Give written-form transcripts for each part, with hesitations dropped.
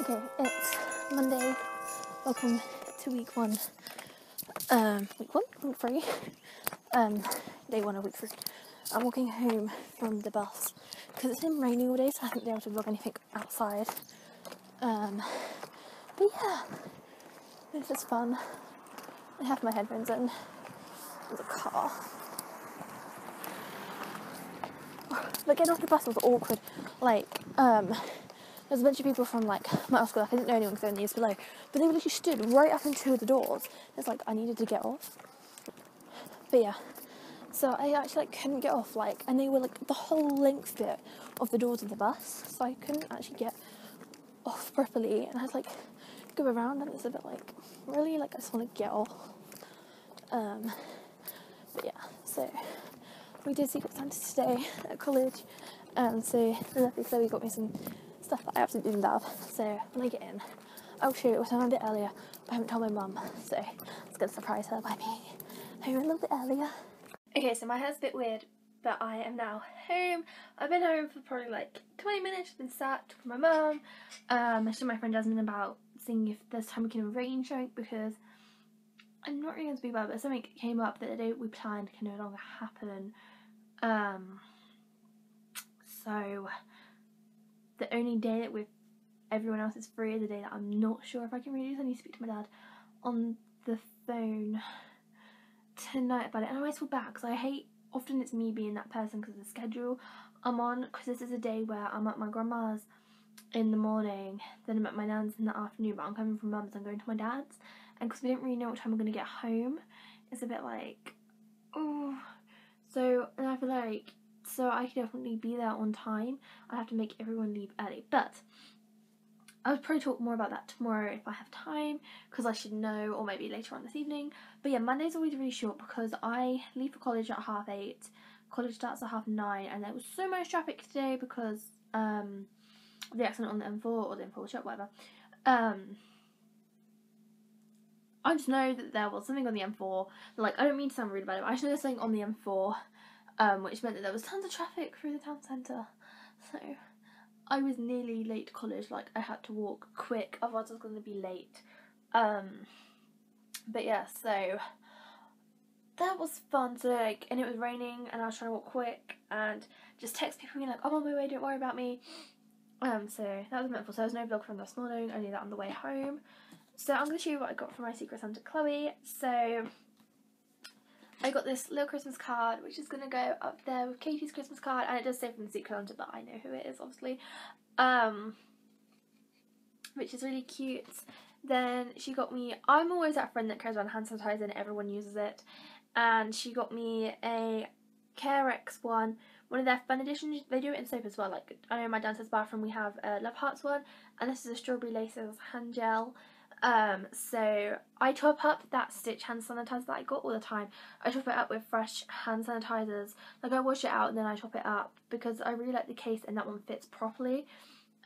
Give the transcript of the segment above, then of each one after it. Okay, it's Monday. Welcome to week 1. Week 3. Day 1 of week 3. I'm walking home from the bus because it's been raining all day, so I haven't been able to vlog anything outside. But yeah, this is fun. I have my headphones in. There's a car. But getting off the bus was awkward. Like, there's a bunch of people from like my old school. Like, I didn't know anyone because they were in the years below. But they literally stood right up in two of the doors. It's like I needed to get off. But yeah, so I actually like couldn't get off. Like, and they were like the whole length bit of the doors of the bus, so I couldn't actually get off properly. And I was like, go around, and it's a bit like really like I just want to get off. But yeah, so we did Secret Santa today at college, and so lovely Chloe got me some stuff that I absolutely love. So when I get in, I'll show you what I'm a bit earlier. But I haven't told my mum, so it's gonna surprise her by being home a little bit earlier. Okay, so my hair's a bit weird, but I am now home. I've been home for probably like 20 minutes. I've been sat talking to my mum. I showed my friend Jasmine about seeing if this time we can arrange something because I'm not really going to be well, but something came up that the day we planned can no longer happen. So the only day that with everyone else is free is the day that I'm not sure if I can redo. So I need to speak to my dad on the phone tonight about it, and I always feel bad because I hate, often it's me being that person because of the schedule I'm on, because this is a day where I'm at my grandma's in the morning, then I'm at my nan's in the afternoon, but I'm coming from mum's, I'm going to my dad's, and because we don't really know what time we're going to get home, it's a bit like, oh, so, and I feel like, so I could definitely be there on time, I'd have to make everyone leave early, but I'll probably talk more about that tomorrow if I have time, because I should know, or maybe later on this evening. But yeah, Monday's always really short because I leave for college at 8:30, college starts at 9:30, and there was so much traffic today because, the accident on the M4 or the M4 shop, whatever. I just know that there was something on the M4. Like, I don't mean to sound rude about it, but I just know there's something on the M4, which meant that there was tons of traffic through the town centre. So I was nearly late to college. Like, I had to walk quick, otherwise I was going to be late. But yeah, so that was fun. So like, and it was raining, and I was trying to walk quick and just text people being like, "I'm on my way. Don't worry about me." So that was eventful. So there was no vlog from this morning, only that on the way home. So I'm going to show you what I got from my Secret Santa Chloe. So I got this little Christmas card, which is going to go up there with Katie's Christmas card, and it does say from the Secret Santa, but I know who it is, obviously. Which is really cute. Then she got me, I'm always that friend that carries around hand sanitizer and everyone uses it, and she got me a Carex one of their fun editions. They do it in soap as well. Like, I know my downstairs bathroom we have a Love Hearts one, and this is a strawberry laces hand gel. So I top up that Stitch hand sanitizer that I got all the time. I top it up with fresh hand sanitizers. Like, I wash it out and then I top it up because I really like the case and that one fits properly.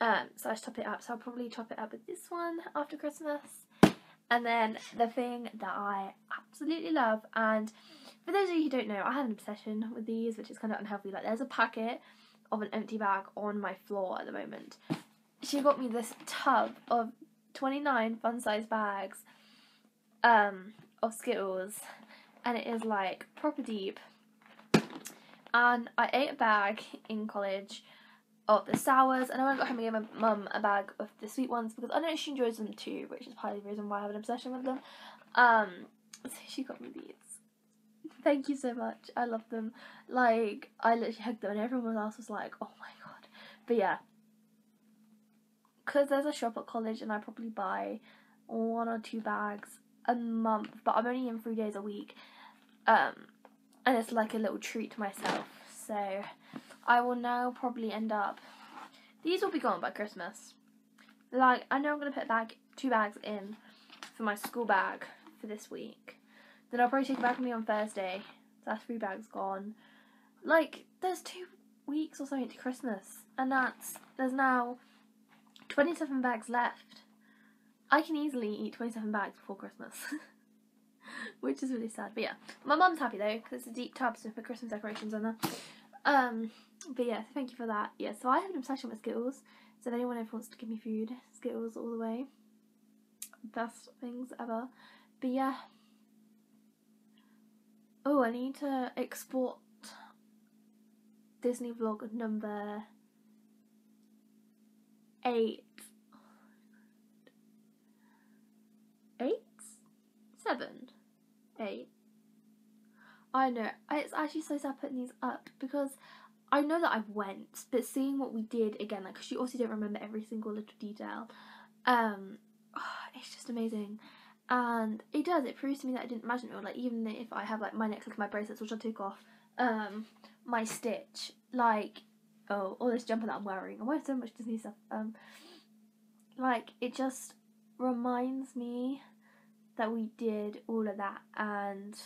So I just top it up. So I'll probably top it up with this one after Christmas. And then the thing that I absolutely love, and for those of you who don't know, I had an obsession with these, which is kind of unhealthy. Like, there's a packet of an empty bag on my floor at the moment. She got me this tub of 29 fun-sized bags of Skittles, and it is like proper deep. And I ate a bag in college of the sours, and I went home and gave my mum a bag of the sweet ones because I know she enjoys them too, which is part of the reason why I have an obsession with them. So she got me these. Thank you so much. I love them. Like, I literally hugged them and everyone else was like, oh my god. But yeah, because there's a shop at college and I probably buy 1 or 2 bags a month, but I'm only in 3 days a week, and it's like a little treat to myself. So I will now probably end up, these will be gone by Christmas. Like, I know I'm going to put back 2 bags in for my school bag for this week. Then I'll probably take it back with me on Thursday. So that's 3 bags gone. Like, there's 2 weeks or something to Christmas. And there's now 27 bags left. I can easily eat 27 bags before Christmas. Which is really sad. But yeah, my mum's happy though, because it's a deep tub, so for Christmas decorations on there. But yeah, thank you for that. Yeah, so I have an obsession with Skittles. So if anyone ever wants to give me food, Skittles all the way. Best things ever. But yeah. Oh, I need to export Disney vlog number 8. 8? 7? 8. I know, it's actually so sad putting these up because I know that I went, but seeing what we did again, like, because you also don't remember every single little detail, it's just amazing. And it does, it proves to me that I didn't imagine it all. Like, even if I have, like, my necklace, like, my bracelets, which I took off, my Stitch, like, oh, all this jumper that I'm wearing. I'm wearing so much Disney stuff. Like, it just reminds me that we did all of that. And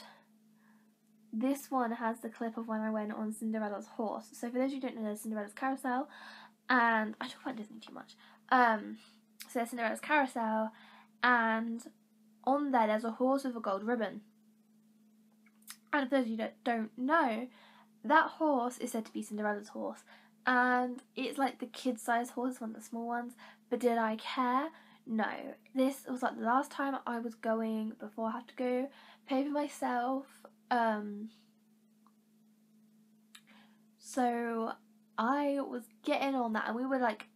this one has the clip of when I went on Cinderella's horse. So for those who don't know, there's Cinderella's carousel, and I talk about Disney too much. So there's Cinderella's carousel, and on there there's a horse with a gold ribbon. And for those of you that don't know, that horse is said to be Cinderella's horse, and it's like the kid sized horse, one of the small ones. But did I care? No. This was like the last time I was going before I had to go pay for myself. So I was getting on that, and we were like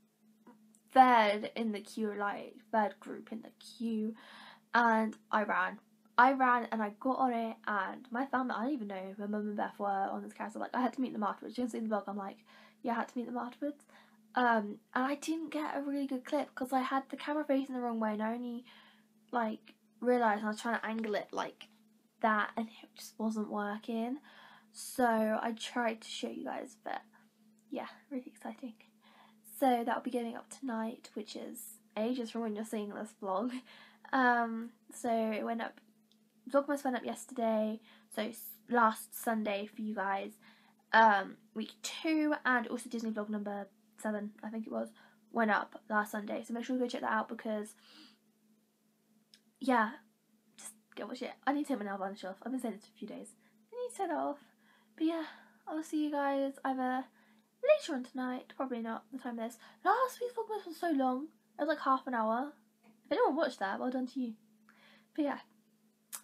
third in the queue, like third group in the queue, and I ran and I got on it, and my family, I don't even know, my mum and Beth were on this carousel. Like, I had to meet them afterwards. You can see the vlog, I'm like, yeah, I had to meet them afterwards. And I didn't get a really good clip because I had the camera facing the wrong way, and I only like realised I was trying to angle it like that, and it just wasn't working. So I tried to show you guys, but yeah, really exciting. So that'll be going up tonight, which is ages from when you're seeing this vlog. So it went up, Vlogmas went up yesterday, so last Sunday for you guys, week 2, and also Disney vlog number 7, I think it was, went up last Sunday. So make sure you go check that out because, yeah, go watch it. I need to take my nail varnish off. I've been saying this for a few days. I need to take that off. But yeah, I'll see you guys either later on tonight. Probably not the time of this. Last week's vlog was so long. It was like half an hour. If anyone watched that, well done to you. But yeah,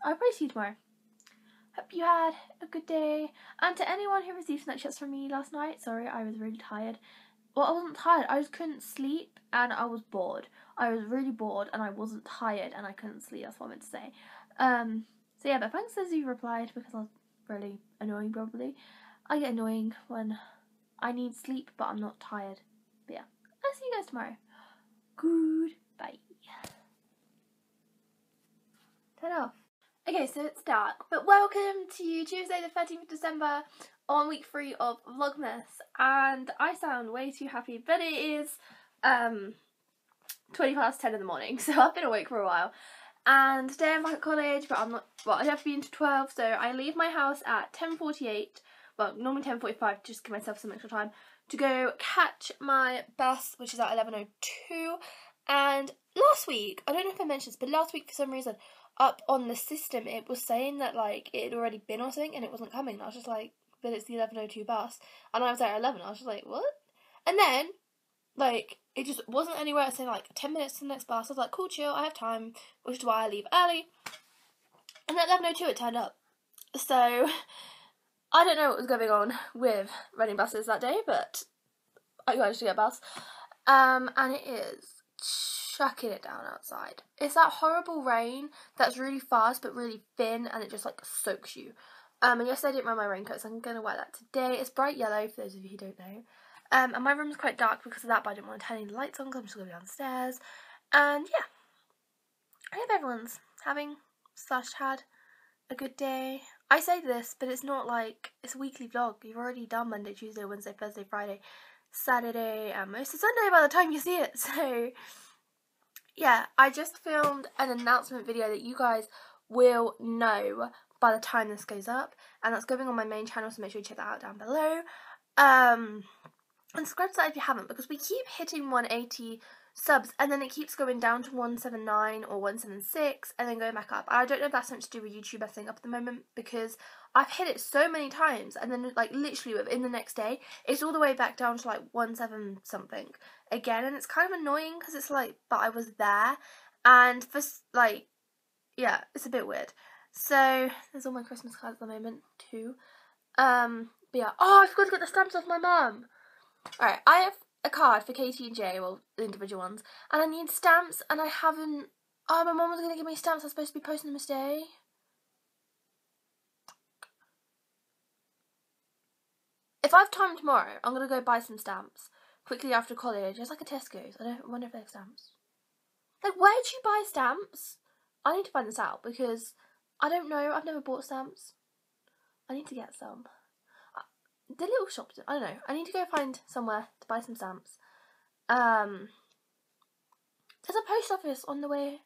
I'll probably see you tomorrow. Hope you had a good day. And to anyone who received snapshots from me last night, sorry, I was really tired. Well, I wasn't tired. I just couldn't sleep and I was bored. I was really bored and I wasn't tired and I couldn't sleep. That's what I meant to say. So yeah, but thanks as you replied because I was really annoying probably. I get annoying when I need sleep but I'm not tired. But yeah, I'll see you guys tomorrow. Goodbye. Turn off. Okay, so it's dark, but welcome to Tuesday the 13th of December on week 3 of Vlogmas. And I sound way too happy, but it is 20 past 10 in the morning, so I've been awake for a while. And today I'm back at college, but I'm not, well, I have to be into 12, so I leave my house at 10:48, well, normally 10:45, just give myself some extra time, to go catch my bus, which is at 11:02, and last week, I don't know if I mentioned this, but last week for some reason, up on the system, it was saying that, like, it had already been or something, and it wasn't coming, and I was just like, but it's the 11:02 bus, and I was there at 11, I was just like, what? And then, like, it just wasn't anywhere. It's saying like 10 minutes to the next bus. I was like, cool, chill, I have time, which is why I leave early. And at 11:02 it turned up. So I don't know what was going on with running buses that day, but I managed to get a bus. And it is chucking it down outside. It's that horrible rain that's really fast but really thin, and it just like soaks you. And yesterday I didn't wear my raincoat, so I'm gonna wear that today. It's bright yellow for those of you who don't know. And my room's quite dark because of that, but I didn't want to turn any lights on because I'm just going to go downstairs. And yeah, I hope everyone's having / had a good day. I say this, but it's not like, it's a weekly vlog. You've already done Monday, Tuesday, Wednesday, Thursday, Friday, Saturday, and most of Sunday by the time you see it. So yeah, I just filmed an announcement video that you guys will know by the time this goes up. And that's going on my main channel, so make sure you check that out down below. And subscribe to that if you haven't, because we keep hitting 180 subs, and then it keeps going down to 179 or 176 and then going back up. I don't know if that's something to do with YouTube messing up at the moment, because I've hit it so many times and then like literally within the next day it's all the way back down to like 17 something again, and it's kind of annoying because it's like, but I was there, and for like, yeah, it's a bit weird. So there's all my Christmas cards at the moment too. But yeah, oh, I forgot to get the stamps off my mum. Alright, I have a card for Katie and Jay, well, the individual ones, and I need stamps, and I haven't, oh, my mum was going to give me stamps, I was supposed to be posting them this day. If I have time tomorrow, I'm going to go buy some stamps, quickly after college. It's like a Tesco's, I wonder if they have stamps. Like, where do you buy stamps? I need to find this out, because I don't know, I've never bought stamps. I need to get some. The little shops, I don't know. I need to go find somewhere to buy some stamps. There's a post office on the way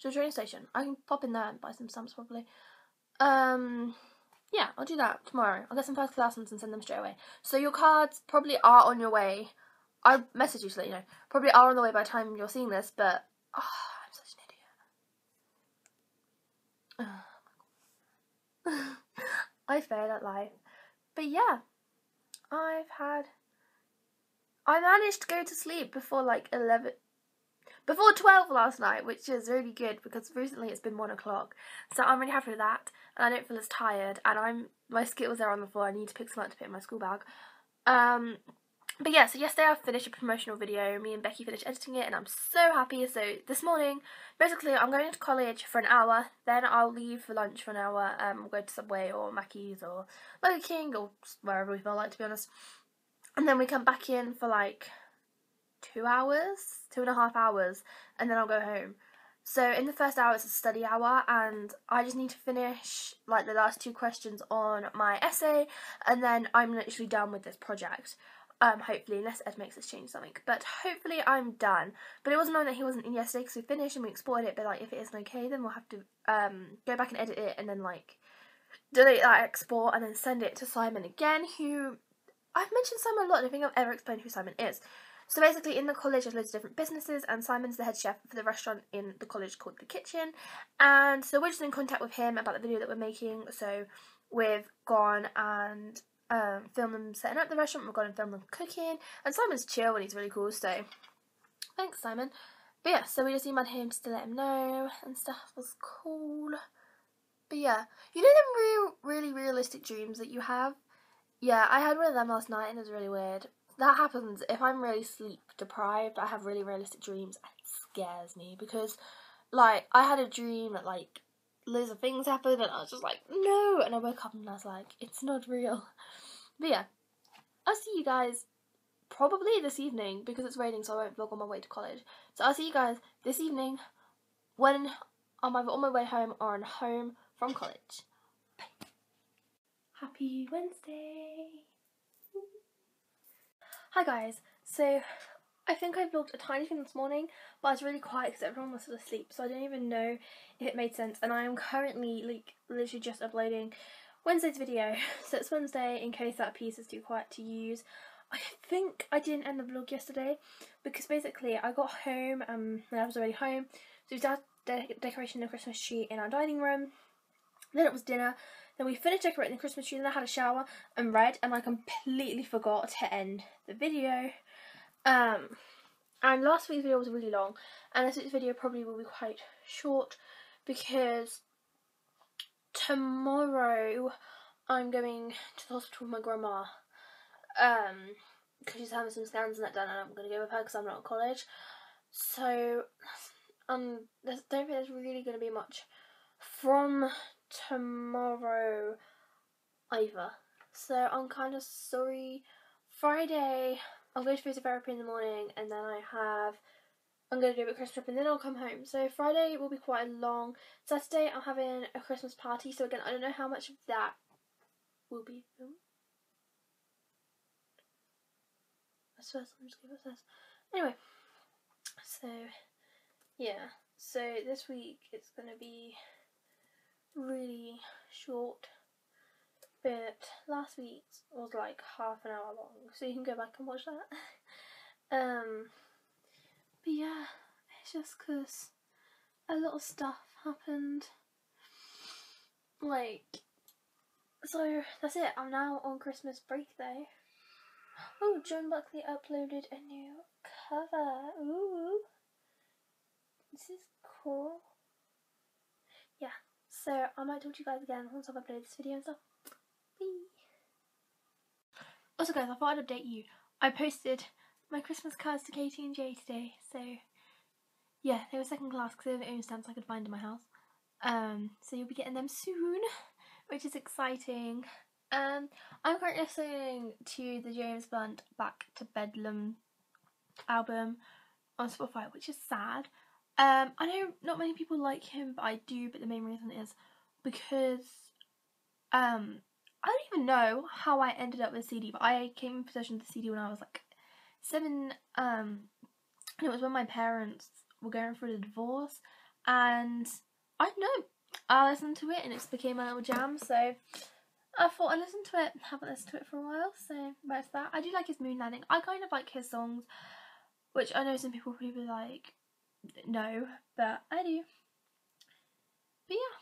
to the train station. I can pop in there and buy some stamps probably. Yeah, I'll do that tomorrow. I'll get some first class ones and send them straight away. So your cards probably are on your way. I'll message you to let you know. Probably are on the way by the time you're seeing this, but oh, I'm such an idiot. Oh, my God. I failed at life. But yeah, I managed to go to sleep before like 12 last night, which is really good because recently it's been 1 o'clock, so I'm really happy with that, and I don't feel as tired, and my Skittles are on the floor, I need to pick some up to put in my school bag. But yeah, so yesterday I finished a promotional video, me and Becky finished editing it, and I'm so happy. So this morning, basically I'm going to college for an hour, then I'll leave for lunch for an hour, we'll go to Subway or Mackie's or Burger King or wherever we feel like, to be honest, and then we come back in for like 2 hours, 2.5 hours, and then I'll go home. So in the first hour it's a study hour, and I just need to finish like the last 2 questions on my essay, and then I'm literally done with this project. Hopefully, unless Ed makes us change something, but hopefully I'm done. But it was annoying that he wasn't in yesterday because we finished and we exported it, but like if it isn't okay then we'll have to go back and edit it and then like delete that export and then send it to Simon again, who I've mentioned Simon a lot, I don't think I've ever explained who Simon is. So basically in the college there's loads of different businesses, and Simon's the head chef for the restaurant in the college called The Kitchen, and so we're just in contact with him about the video that we're making, so we've gone and film them setting up the restaurant, we're going to film them cooking, and Simon's chill and he's really cool, so thanks Simon. But yeah, so we just emailed him just to let him know and stuff was cool. But yeah, you know them really realistic dreams that you have? Yeah, I had one of them last night and it was really weird. That happens if I'm really sleep deprived, I have really realistic dreams and it scares me, because like I had a dream that like loads of things happened and I was just like no, and I woke up and I was like, it's not real. But yeah, I'll see you guys probably this evening because it's raining, so I won't vlog on my way to college, so I'll see you guys this evening when I'm either on my way home or on home from college. Bye. Happy Wednesday. Hi guys, so I think I vlogged a tiny thing this morning, but I was really quiet because everyone was still asleep, so I don't even know if it made sense, and I am currently like literally just uploading Wednesday's video, so it's Wednesday in case that piece is too quiet to use. I think I didn't end the vlog yesterday because basically I got home and I was already home, so we started decorating the Christmas tree in our dining room, then it was dinner, then we finished decorating the Christmas tree, then I had a shower and read, and I completely forgot to end the video. And last week's video was really long, and this week's video probably will be quite short because tomorrow I'm going to the hospital with my grandma because she's having some scans and that done, and I'm going to go with her because I'm not at college, so I don't think there's really going to be much from tomorrow either, so I'm kind of sorry. Friday I'll go to physiotherapy in the morning, and then I'm going to do a bit of Christmas trip, and then I'll come home. So Friday will be quite long. Saturday I'm having a Christmas party, so again I don't know how much of that will be filmed. I swear someone just gave us this. Anyway, so yeah, so this week it's going to be really short. But last week's was like half an hour long, so you can go back and watch that. But yeah, it's just because a lot of stuff happened. Like, so that's it. I'm now on Christmas break though. Oh, John Buckley uploaded a new cover. Ooh, this is cool. Yeah, so I might talk to you guys again once I've uploaded this video and stuff. Bye. Also guys, I thought I'd update you. I posted my Christmas cards to Katie and Jay today, so yeah, they were second class because they were the only stamps I could find in my house. So you'll be getting them soon, which is exciting. I'm currently listening to the James Blunt Back to Bedlam album on Spotify, which is sad. I know not many people like him, but I do, but the main reason is because I don't even know how I ended up with CD, but I came in possession of the CD when I was like 7, and it was when my parents were going through the divorce, and I don't know, I listened to it and it became my little jam, so I thought I'd listen to it. Haven't listened to it for a while, so that's that. I do like his Moon Landing. I kind of like his songs, which I know some people probably be like, no, but I do. But yeah.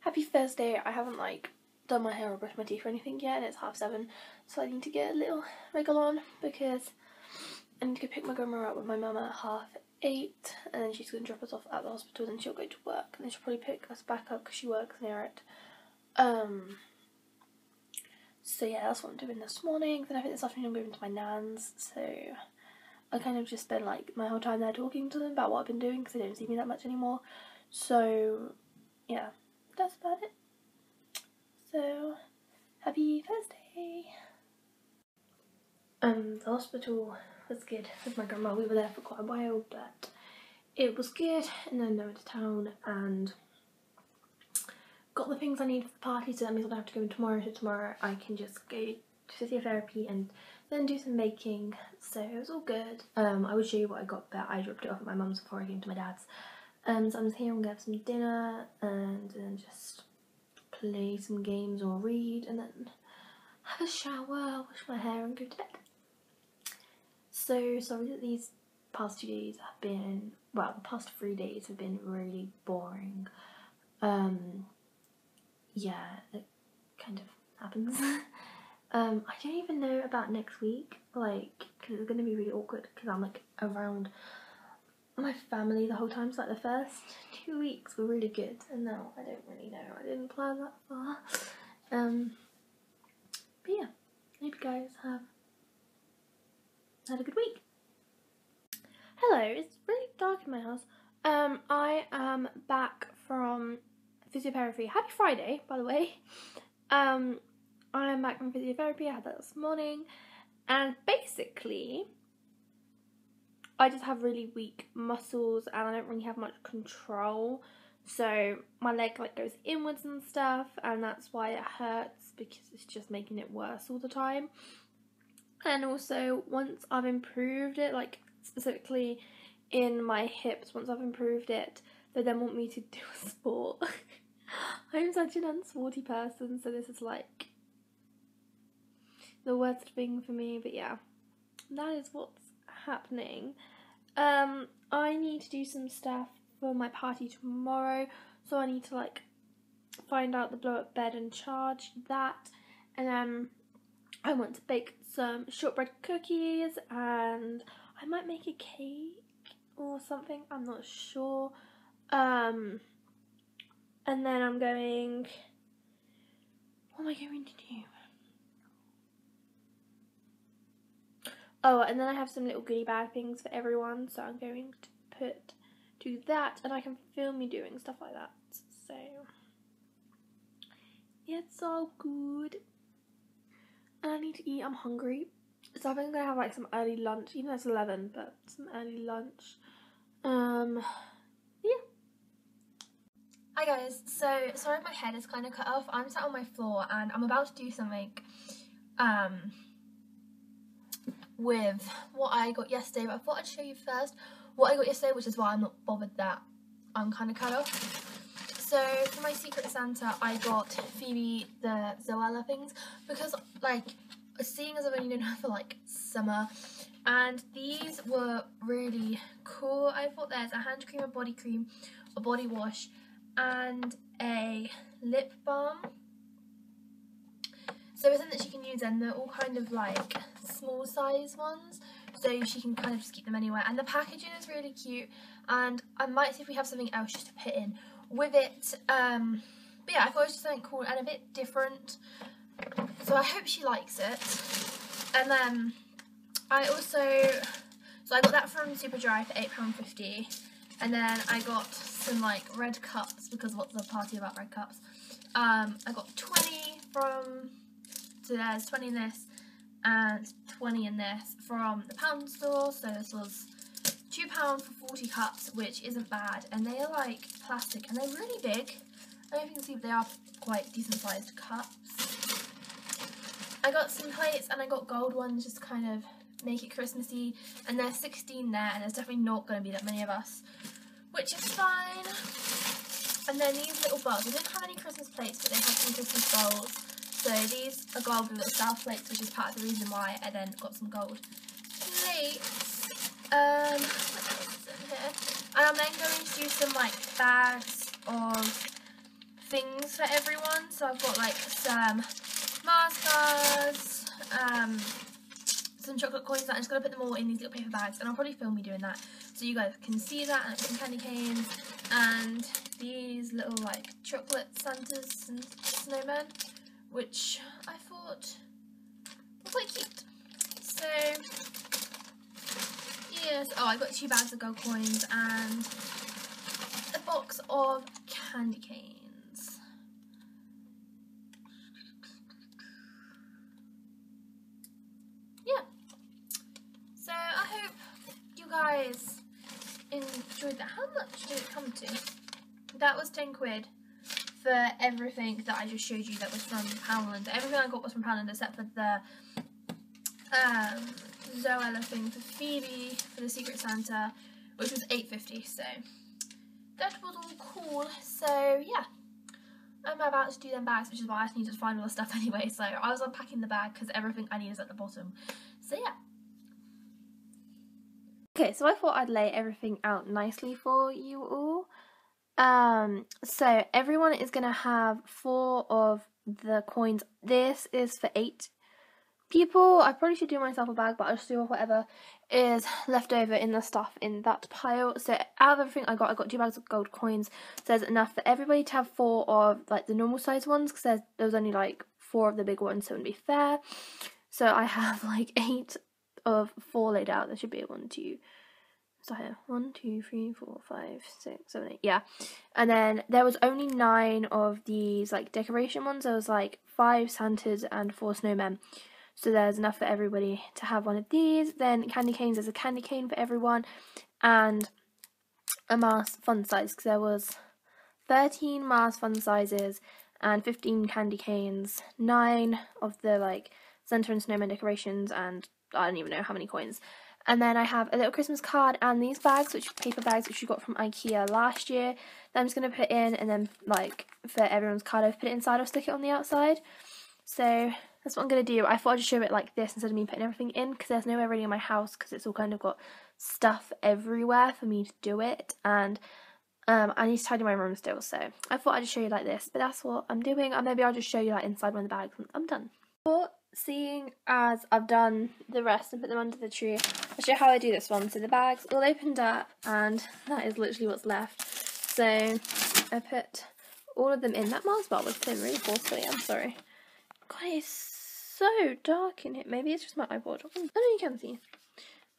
Happy Thursday. I haven't like done my hair or brushed my teeth or anything yet, and it's 7:30, so I need to get a little wriggle on because I need to go pick my grandma up with my mum at 8:30, and then she's going to drop us off at the hospital, then she'll go to work, and then she'll probably pick us back up because she works near it. So yeah, that's what I'm doing this morning. Then I think this afternoon I'm going to my nan's, so I kind of just spend like my whole time there talking to them about what I've been doing because they don't see me that much anymore. So yeah, that's about it. So happy Thursday. The hospital was good with my grandma. We were there for quite a while, but it was good. And then I went to town and got the things I need for the party, so that means I don't have to go in tomorrow, so tomorrow I can just go to physiotherapy and then do some baking, so it was all good. I would show you what I got, but I dropped it off at my mum's before I came to my dad's. So I'm just here and gonna have some dinner and then just play some games or read and then have a shower, wash my hair and go to bed. So sorry that these past 2 days have been, well, the past 3 days have been really boring. Yeah, it kind of happens. I don't even know about next week, like, because it's going to be really awkward because I'm like around my family the whole time, so like the first 2 weeks were really good and now I don't really know, I didn't plan that far. But yeah, I hope you guys have had a good week. Hello, it's really dark in my house. I am back from physiotherapy. Happy Friday, by the way. I'm back from physiotherapy. I had that this morning, and basically I just have really weak muscles and I don't really have much control, so my leg like goes inwards and stuff, and that's why it hurts, because it's just making it worse all the time. And also once I've improved it, like specifically in my hips, once I've improved it, they then want me to do a sport. I'm such an unsporty person, so this is like the worst thing for me, but yeah, that is what's happening. I need to do some stuff for my party tomorrow, so I need to like find out the blow up bed and charge that, and then I want to bake some shortbread cookies and I might make a cake or something, I'm not sure. And then I'm going, what am I going to do? Oh, and then I have some little goodie bag things for everyone, so I'm going to do that, and I can film me doing stuff like that, so it's all good. And I need to eat, I'm hungry, so I think I'm gonna have like some early lunch, even though it's 11, but some early lunch. Hi guys, so sorry my head is kind of cut off. I'm sat on my floor and I'm about to do something with what I got yesterday, but I thought I'd show you first what I got yesterday, which is why I'm not bothered that I'm kind of cut off. So for my Secret Santa I got Phoebe the Zoella things, because like seeing as I've only known her for like summer And these were really cool. I thought there's a hand cream, a body wash, and a lip balm. So it's something that she can use, and they're all kind of like small size ones, so she can kind of just keep them anywhere. And the packaging is really cute, and I might see if we have something else just to put in with it. But yeah, I thought it was just something cool and a bit different, so I hope she likes it. And then I got that from Super Dry for £8.50, and then I got some like red cups, because what's the party about red cups? I got 20 from, so there's 20 in this and 20 in this from the pound store, so this was £2 for 40 cups, which isn't bad. And they are like plastic, and they're really big. I don't know if you can see, but they are quite decent sized cups. I got some plates, and I got gold ones just to kind of make it Christmassy, and there's 16 there, and there's definitely not going to be that many of us, which is fine. And then these little bowls, I didn't have any Christmas plates, but they had some Christmas bowls, so these are gold with little star plates, which is part of the reason why I then got some gold plates. And I'm then going to do some like bags of things for everyone. So I've got like some Mars cards, some chocolate coins, and I'm just going to put them all in these little paper bags, and I'll probably film me doing that so you guys can see that. And some candy canes, and these little like chocolate Santas and snowmen, which I thought were quite cute. So yes, oh, I got 2 bags of gold coins and a box of candy canes. Guys enjoyed that. How much did it come to? That was 10 quid for everything that I just showed you that was from Poundland. Everything I got was from Poundland except for the Zoella thing for Phoebe for the Secret Santa, which was £8.50, so that was all cool. So yeah, I'm about to do them bags, which is why I just needed to find all the stuff anyway, so I was unpacking the bag because everything I need is at the bottom. So yeah. Okay, so I thought I'd lay everything out nicely for you all. So everyone is going to have 4 of the coins. This is for 8 people. I probably should do myself a bag, but I'll just do whatever is left over in the stuff in that pile. So out of everything I got 2 bags of gold coins. So there's enough for everybody to have 4 of like the normal size ones, because there was only like 4 of the big ones, so it wouldn't be fair. So I have like 8 of 4 laid out. There should be a 1, 2, 3, 4, 5, 6, 7, 8, yeah. And then there was only 9 of these like decoration ones. There was like 5 Santas and 4 snowmen, so there's enough for everybody to have 1 of these. Then candy canes, there's a candy cane for everyone, and a Mars fun size, because there was 13 Mars fun sizes and 15 candy canes, 9 of the like Santa and snowman decorations, and I don't even know how many coins. And then I have a little Christmas card and these bags, which are paper bags, which we got from IKEA last year, that I'm just going to put in, and then like for everyone's card I've put it inside, I'll stick it on the outside. So that's what I'm going to do. I thought I'd just show it like this instead of me putting everything in, because there's nowhere really in my house, because it's all kind of got stuff everywhere for me to do it, and I need to tidy my room still, so I thought I'd just show you like this. But that's what I'm doing, or maybe I'll just show you like inside one of the bags when I'm done. But seeing as I've done the rest and put them under the tree, I'll show how I do this one. So the bag's all opened up, and that is literally what's left. So I put all of them in. That Mars bar was playing really forcefully, I'm sorry. God, it's so dark in here. Maybe it's just my iPod. Oh no, you can see.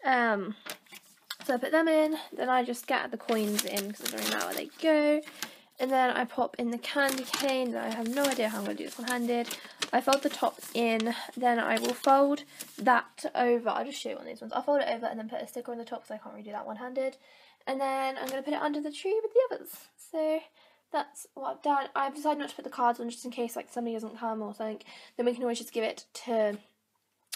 So I put them in, then I just scatter the coins in, because I don't know where they go. And then I pop in the candy cane. I have no idea how I'm going to do this one-handed. I fold the top in, then I will fold that over. I'll just show you one of these ones. I'll fold it over and then put a sticker on the top, so I can't really do that one-handed. And then I'm going to put it under the tree with the others. So that's what I've done. I've decided not to put the cards on, just in case like somebody doesn't come or something. Then we can always just give it to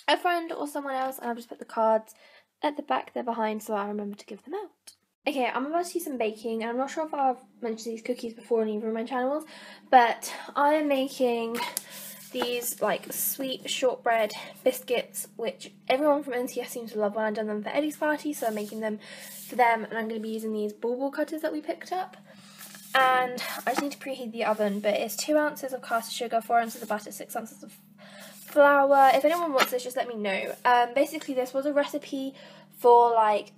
a friend or someone else. And I'll just put the cards at the back there behind, so I remember to give them out. Okay, I'm about to do some baking, and I'm not sure if I've mentioned these cookies before on either of my channels, but I am making these like sweet shortbread biscuits, which everyone from NCS seems to love. When I've done them for Eddie's party, so I'm making them for them, and I'm going to be using these bauble cutters that we picked up. And I just need to preheat the oven, but it's 2 ounces of caster sugar, 4 ounces of butter, 6 ounces of flour. If anyone wants this, just let me know. Basically, this was a recipe for, like,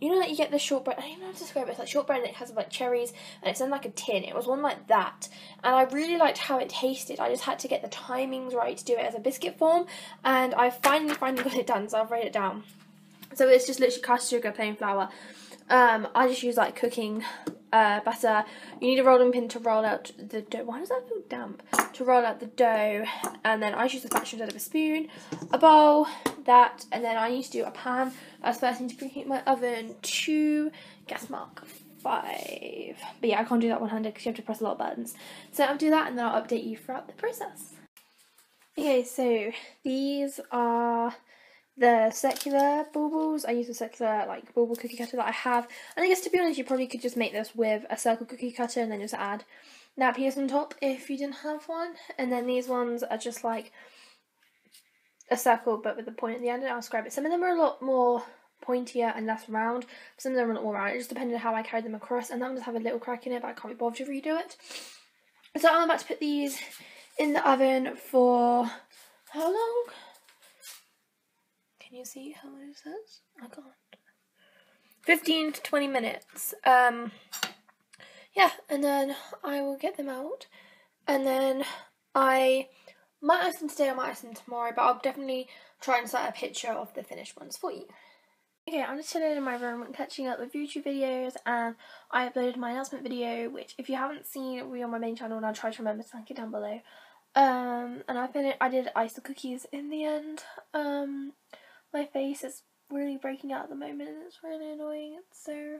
you know that you get the shortbread, I don't even know how to describe it, it's like shortbread and it has like cherries and it's in like a tin. It was one like that, and I really liked how it tasted. I just had to get the timings right to do it as a biscuit form, and I finally got it done, so I've written it down. So it's just literally caster sugar, plain flour. I just use like cooking butter. You need a rolling pin to roll out the dough. Why does that feel damp? To roll out the dough, and then I just use a spatula instead of a spoon, a bowl, that, and then I need to do a pan. I first need to preheat my oven to gas mark 5. But yeah, I can't do that one-handed because you have to press a lot of buttons. So I'll do that, and then I'll update you throughout the process. Okay, so these are the circular baubles. I use the circular like bauble cookie cutter that I have, and I guess to be honest you probably could just make this with a circle cookie cutter and then just add nappies on top if you didn't have one. And then these ones are just like a circle but with a point at the end, and I'll describe it. Some of them are a lot more pointier and less round, some of them are a lot more round. It just depended on how I carried them across, and that one just have a little crack in it, but I can't be bothered to redo it. So I'm about to put these in the oven for how long? Can you see how long it says? I can't. 15 to 20 minutes. Yeah, and then I will get them out. And then I might have some today, I might have some tomorrow, but I'll definitely try and set a picture of the finished ones for you. Okay, I'm just chilling in my room and catching up with YouTube videos, and I uploaded my announcement video, which if you haven't seen, will be on my main channel, and I'll try to remember to link it down below. And I did ice the cookies in the end. My face is really breaking out at the moment, and it's really annoying. It's so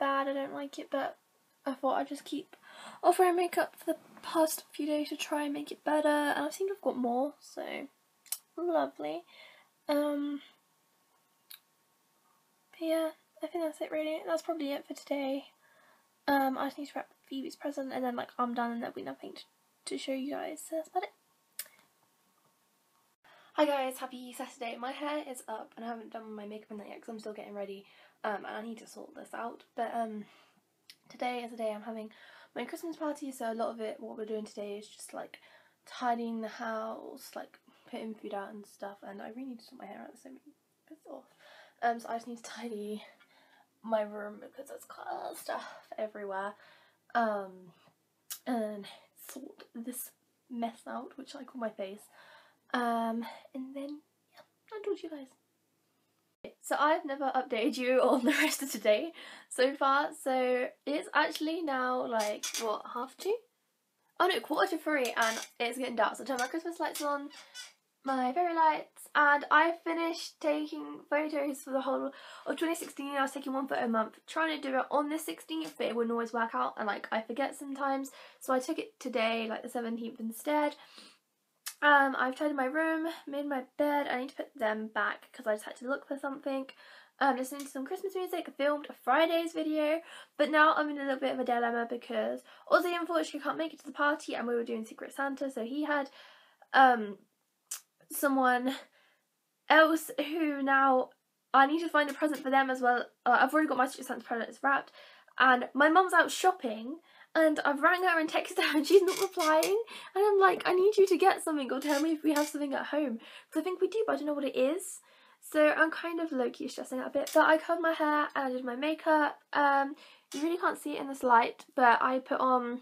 bad, I don't like it, but I thought I'd just keep offering makeup for the past few days to try and make it better, and I think I've got more, so lovely. But yeah, I think that's it really. That's probably it for today. I just need to wrap Phoebe's present, and then like I'm done, and there'll be nothing to show you guys, so that's about it. Hi guys, happy Saturday. My hair is up and I haven't done my makeup in that yet because I'm still getting ready, and I need to sort this out, but today is the day I'm having my Christmas party, so a lot of it, what we're doing today is just like tidying the house, like putting food out and stuff, and I really need to sort my hair out, so it's off. So I just need to tidy my room because there's quite a lot of stuff everywhere, and sort this mess out, which I call my face. And then yeah, I'll talk to you guys. So I've never updated you on the rest of today so far, so it's actually now like what, 2:30? Oh no, 2:45, and it's getting dark, so I turned my Christmas lights on, my fairy lights, and I finished taking photos for the whole of 2016. I was taking one photo a month, trying to do it on the 16th, but it wouldn't always work out, and like I forget sometimes, so I took it today, like the 17th instead. I've tidied my room, made my bed. I need to put them back because I just had to look for something. Listening to some Christmas music, filmed a Friday's video, but now I'm in a little bit of a dilemma because Ozzy unfortunately can't make it to the party, and we were doing Secret Santa, so he had someone else who now I need to find a present for them as well. I've already got my Secret Santa presents wrapped, and my mum's out shopping. And I've rang her and texted her and she's not replying, and I'm like, I need you to get something or tell me if we have something at home, because I think we do, but I don't know what it is, so I'm kind of low-key stressing out a bit. But I curled my hair and I did my makeup. You really can't see it in this light, but I put on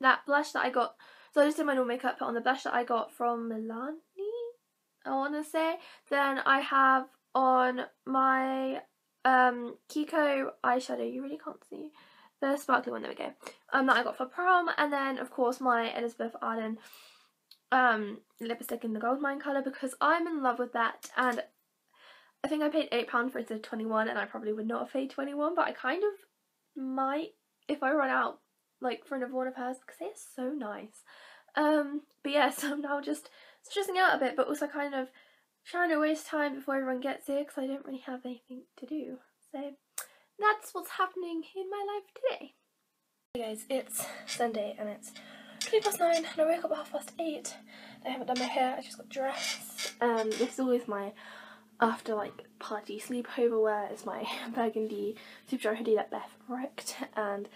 that blush that I got, so I just did my normal makeup, put on the blush that I got from Milani, I want to say. Then I have on my Kiko eyeshadow, you really can't see, the sparkly one, there we go, that I got for prom. And then of course my Elizabeth Arden lipstick in the Gold Mine colour, because I'm in love with that, and I think I paid £8 for it instead of £21, and I probably would not have paid £21, but I kind of might if I run out like for another one of hers, because they are so nice. But yeah, so I'm now just stressing out a bit, but also kind of trying to waste time before everyone gets here because I don't really have anything to do, so that's what's happening in my life today. Hey guys, it's Sunday and it's 20 past 9 and I woke up at 8:30. I haven't done my hair, I just got dressed. This is always my after like party sleepover wear, is my burgundy Super Dry hoodie that Beth wrecked, and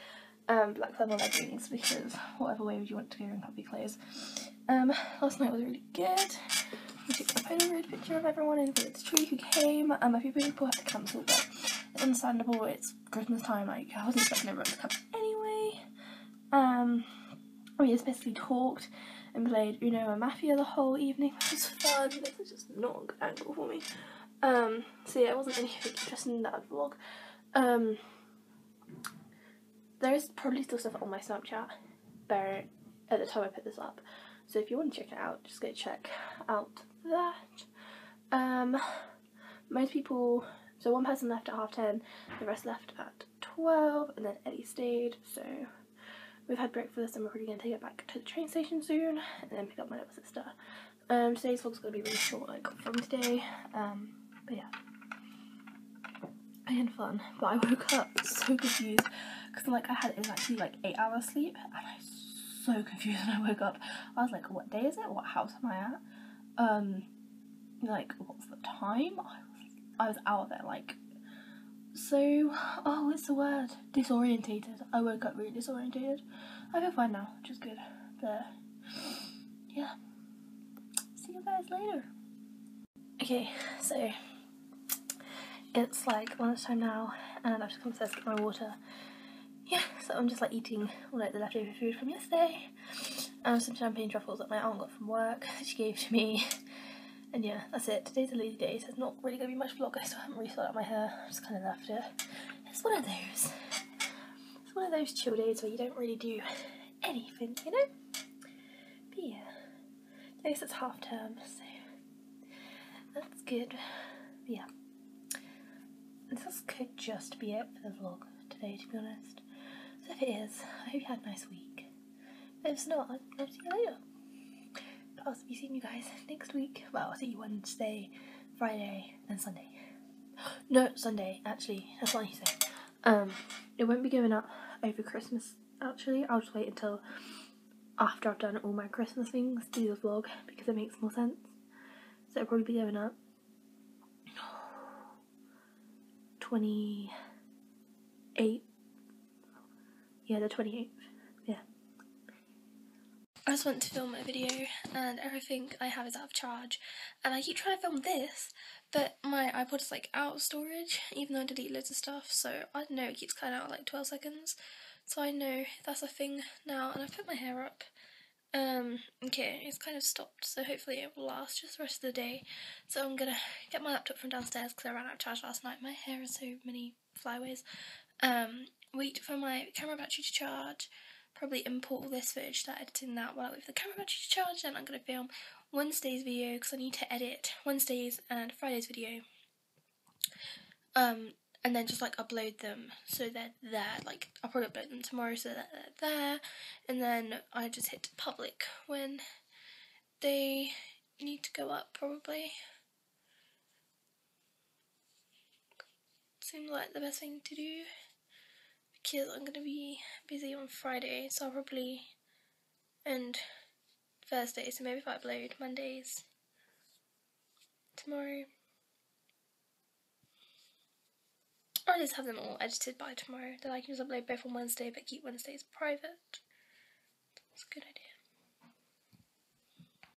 black leather leggings, because whatever way would you want to go in comfy clothes. Last night was really good. We took a Polaroid picture of everyone in the tree who came. A few people had to cancel, but it's understandable, it's Christmas time, like I wasn't expecting everyone to come anyway. We just basically talked and played Uno and Mafia the whole evening, which was fun. This is just not a good angle for me. So yeah, it wasn't anything interesting in that vlog. There is probably still stuff on my Snapchat there at the time I put this up, so if you want to check it out, just go check out that. Most people, so one person left at 10:30, the rest left at 12, and then Eddie stayed, so we've had breakfast and we're probably going to take it back to the train station soon and then pick up my little sister. Today's vlog's going to be really short, like from today, but yeah, I had fun, but I woke up so confused because like I had exactly like 8 hours sleep and I was so confused when I woke up. I was like, what day is it? What house am I at? Like, what's the time? I was out of it, like, so, oh, it's the word, disorientated. I woke up really disorientated. I feel fine now, which is good, but yeah, see you guys later. Okay, so it's like lunchtime now and I've just come upstairs to get my water. Yeah, so I'm just like eating all like the leftover food from yesterday. Some champagne truffles that my aunt got from work that she gave to me. And yeah, that's it. Today's a lazy day, so it's not really going to be much vlog. I still haven't really sorted out my hair. I just kind of left it. It's one of those. It's one of those chill days where you don't really do anything, you know? But yeah, at least it's half term, so that's good. But yeah, this could just be it for the vlog today, to be honest. So if it is, I hope you had a nice week. But if it's not, I'll see you later. But I'll be seeing you guys next week. Well, I'll see you Wednesday, Friday, and Sunday. No, Sunday, actually. That's what I need to say. It won't be going up over Christmas, actually. I'll just wait until after I've done all my Christmas things to do the vlog, because it makes more sense. So it'll probably be going up 28th. Yeah, the 28th. Yeah. I just want to film my video and everything I have is out of charge, and I keep trying to film this, but my iPod is like out of storage, even though I delete loads of stuff, so I don't know, it keeps cutting out like 12 seconds, so I know that's a thing now. And I've put my hair up. Okay, it's kind of stopped, so hopefully it will last just the rest of the day. So I'm gonna get my laptop from downstairs because I ran out of charge last night. My hair has so many flyaways. Wait for my camera battery to charge, probably import all this footage, start editing that while I wait for the camera battery to charge. Then I'm gonna film Wednesday's video because I need to edit Wednesday's and Friday's video, and then just like upload them so they're there. Like, I'll probably upload them tomorrow so that they're there, and then I just hit public when they need to go up, probably. Seems like the best thing to do, because I'm going to be busy on Friday, so I'll probably end Thursday, so maybe if I upload Mondays tomorrow, or I'll just have them all edited by tomorrow, then I can just upload both on Wednesday but keep Wednesdays private. That's a good idea.